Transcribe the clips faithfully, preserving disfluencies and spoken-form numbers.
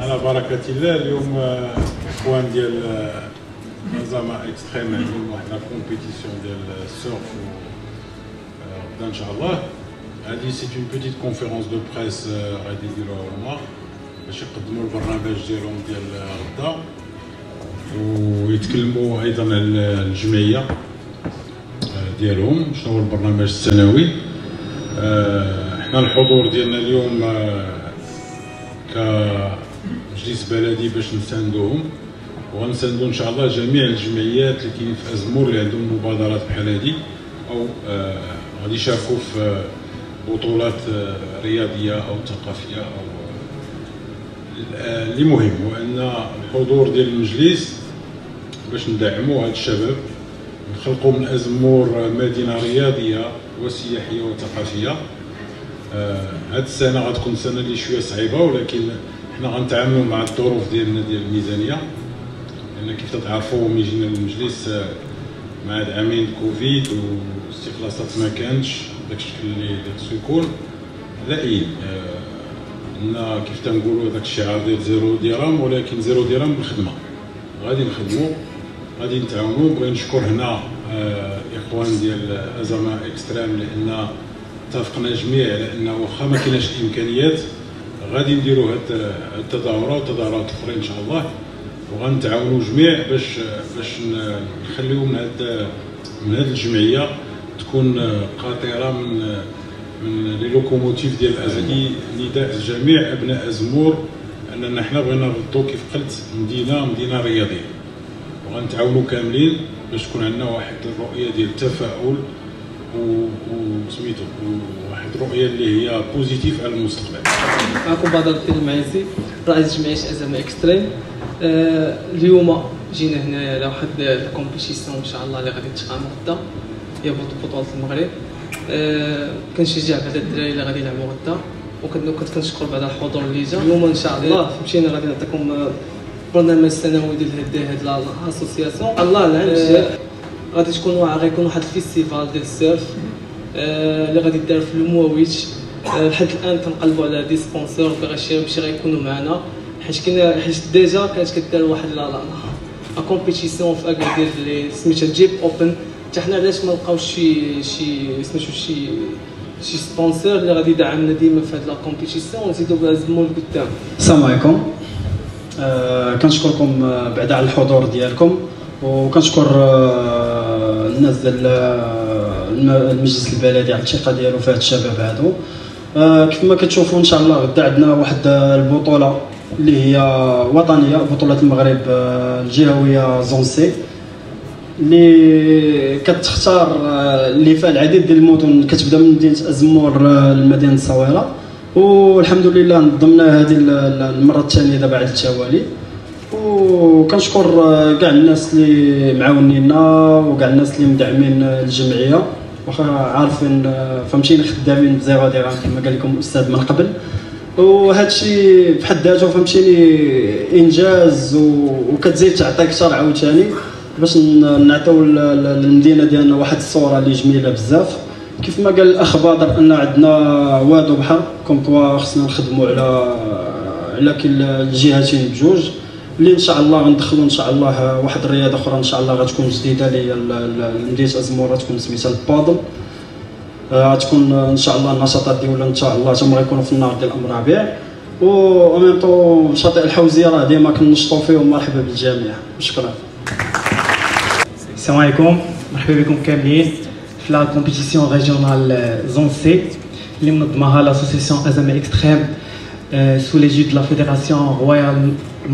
على بركة الله اليوم الاخوان ديال أزاما اكستريم عندهم واحد لا كومبيتيسيون ديال السيرف غدا ان شاء الله. هادي سي اون بيتيت كونفيرونس دو بريس غادي يديروها هما باش يقدموا البرنامج ديالهم ديال غدا ويتكلموا ايضا على الجمعيه ديالهم شنو هو البرنامج السنوي. حنا الحضور ديالنا اليوم كمجلس بلدي باش نساندوهم وغنساندو ان شاء الله جميع الجمعيات اللي كاينين في ازمور اللي عندهم مبادرات بحال هادي او غادي يشاركوا في بطولات رياضيه او ثقافيه او اللي مهم هو ان الحضور ديال المجلس باش ندعموا هاد الشباب نخلقوا من ازمور مدينه رياضيه وسياحيه وثقافيه. هاد السنه غتكون سنه اللي شويه صعيبه ولكن حنا غنتعاملوا مع الظروف ديالنا ديال الميزانيه لان كيف تتعرفوا ملي جينا للمجلس مع هاد عامين كوفيد والاستخلاصات ما كانتش داك الشكل اللي خصو يكون لائم. حنا كيف تنقولوا هذاك الشعار ديال زيرو درهم ولكن زيرو درهم بالخدمه غادي نخدموا غادي نتعاونوا. بغيت نشكر هنا الاخوان ديال أزاما اكستريم لان اتفقنا جميع على انه واخا ما كايناش الامكانيات غادي نديروا هاد التظاهره وتظاهرات اخرين ان شاء الله وغنتعاونوا جميع باش باش نخليو من هاد من هاد الجمعيه تكون قاطره من من لي لوكوموتيف ديال ازمور. نداء الجميع ابناء ازمور اننا حنا بغينا نردو كيف قلت مدينه مدينه رياضيه وغنتعاونوا كاملين باش تكون عندنا واحد الرؤيه ديال التفاؤل وسميتو واحد الرؤيه اللي هي بوزيتيف على المستقبل. معكم بدر الدين المعيزي رئيس جمعيه أزاما اكستريم. آه اليوم جينا هنايا على واحد الكومبيتيسيون ان شاء الله اللي غادي تقام غدا هي بطوله المغرب. آه كنشجع بعض الدراري اللي غادي يلعبوا غدا وكنشكر بعض الحضور اللي جا اليوم ان شاء الله. مشينا غادي نعطيكم البرنامج السنوي ديال هاد هاد الاسوسياسيون الله العام الجاي غادي تكون واعر يكون واحد الفيستيفال ديال السيرف اللي غادي يدار في المواويتش. لحد الان كنقلبوا على دي سبونسور اللي غاشي باش غيكونوا معنا حيت كاين حيت ديجا كانت كدار واحد لا لا ا كومبيتيسيون في اكادير اللي سميتها جيب اوبن حتى حنا علاش ما لقاوش شي شي سميتو شي شي سبونسور اللي غادي يدعمنا ديما في هاد لا كومبيتيسيون ونزيدو بازمون لقدام. السلام عليكم. آه كنشكركم بعدا على الحضور ديالكم وكنشكر الناس ديال المجلس البلدي على الثقه ديالو في هاد الشباب هادو. آه كيف ما كتشوفوا ان شاء الله غدا عندنا واحد البطوله اللي هي وطنيه بطوله المغرب الجهويه زون سي اللي كتختار اللي فيها العديد ديال المدن كتبدا من مدينه ازمور لمدينه الصويره والحمد لله نظمنا هذه المره الثانيه دابا على التوالي وكنشكر كاع الناس اللي معاونينا وكاع الناس اللي مدعمين الجمعيه واخا عارفين فهمتيني خدامين بزيرو درهم كما قال لكم الاستاذ من قبل وهذا الشيء بحد ذاته فهمتيني انجاز وكتزيد تعطيك شرعه عاوتاني باش نعطيو للمدينه ديالنا واحد الصوره اللي جميله بزاف. كيف ما قال الاخ بدر ان عندنا وادو بحر كوم كوا خصنا نخدموا على على كل الجهتين بجوج اللي ان شاء الله غندخلوا ان شاء الله واحد الرياضه اخرى ان شاء الله غتكون جديده اللي هي مدينه ازمور غتكون سميتها البادل غتكون ان شاء الله النشاطات ديالنا ان شاء الله تما غيكونوا في النهار ديال الربيع و ميم طو شاطئ الحوزيه راه ديما كنشطوا فيه ومرحبا بالجميع شكرا. السلام عليكم مرحبا بكم كاملين في لا كومبيتيسيون ريجيونال زون سي اللي منظمها لاسوسيسيون أزاما اكستريم sous l'égide de la Fédération royale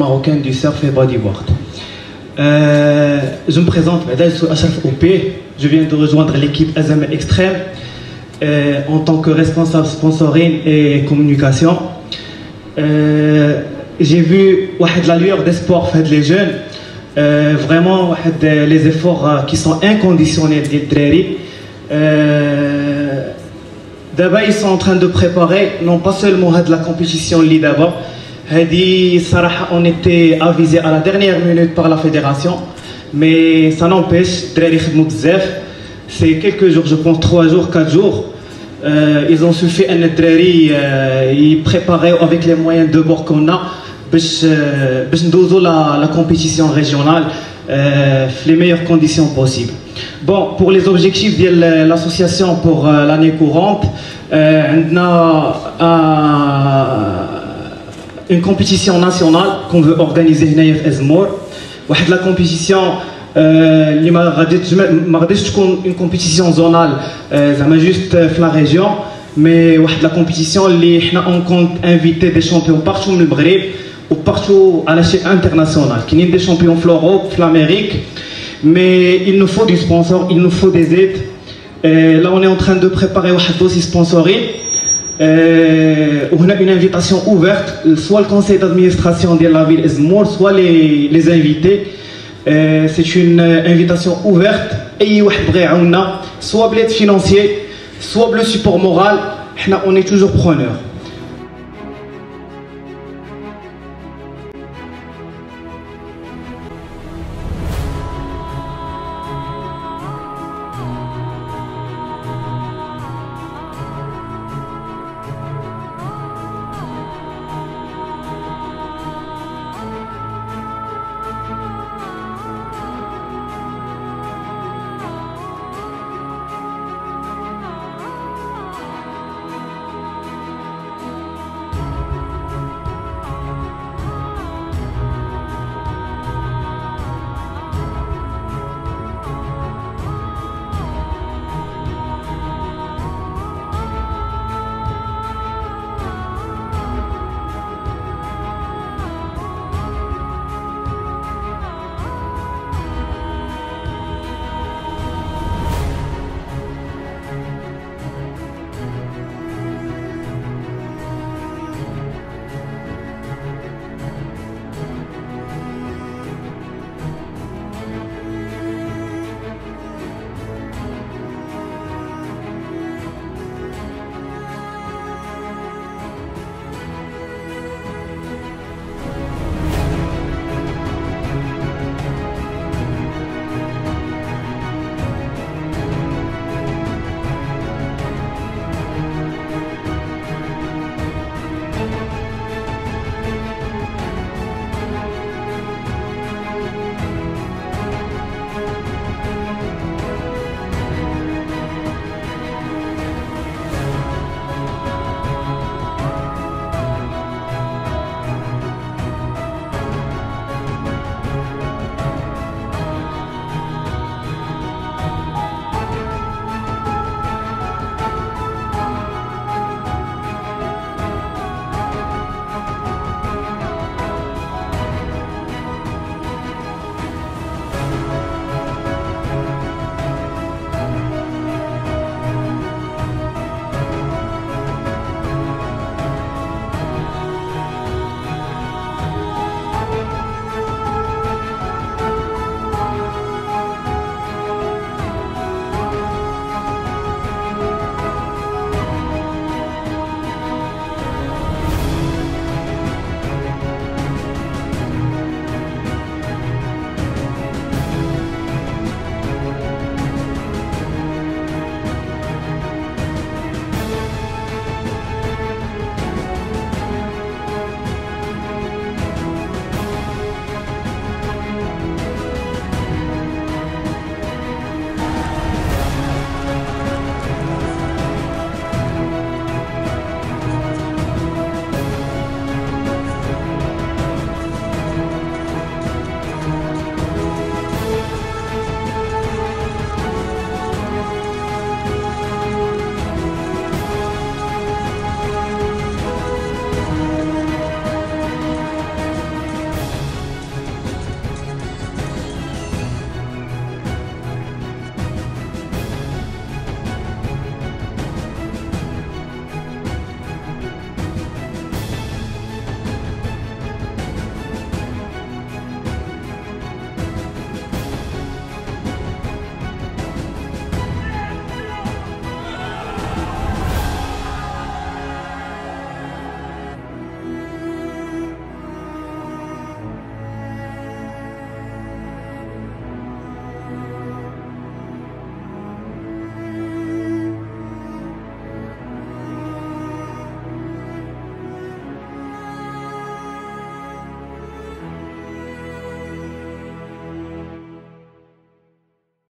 marocaine du surf et bodyboard. Euh, je me présente, je viens de rejoindre l'équipe Azama Extreme euh, en tant que responsable sponsoring et communication. Euh, J'ai vu la lueur d'espoir faite les jeunes, euh, vraiment les efforts qui sont inconditionnels des drairies. Euh, D'abord, ils sont en train de préparer, non pas seulement de la compétition li d'abord. On était avisé à la dernière minute par la fédération, mais ça n'empêche, c'est quelques jours, je pense trois jours, quatre jours, Euh, ils ont suffi un drari, euh, ils préparaient avec les moyens de bord qu'on a pour euh, nous la, la compétition régionale euh, les meilleures conditions possibles. Bon, pour les objectifs de l'association pour euh, l'année courante, euh, on a euh, une compétition nationale qu'on veut organiser à Azemmour. La compétition اللي ما غاديش ما غاديش تكون اون كومبيتيسيون زونال زعما جوست في لا ريجيون مي واحد لا كومبيتيسيون اللي حنا اون كونت انفيتي دي شامبيون بارتو من المغرب وبارتو على شي انترناسيونال كاينين دي شامبيون في اوروب في امريك مي il nous faut des sponsors il nous faut des aides là on est en train de préparer واحد dossier sponsoring وهنا اون انفيتاسيون اوفيرت سوا الكونسيي دادمينستراسيون ديال لا فيل ازمور سوا لي لي انفيتي. Euh, c'est une euh, invitation ouverte. Ayez واحد بغا يعاوننا, soit l'aide financière, soit le support moral. On est toujours preneur.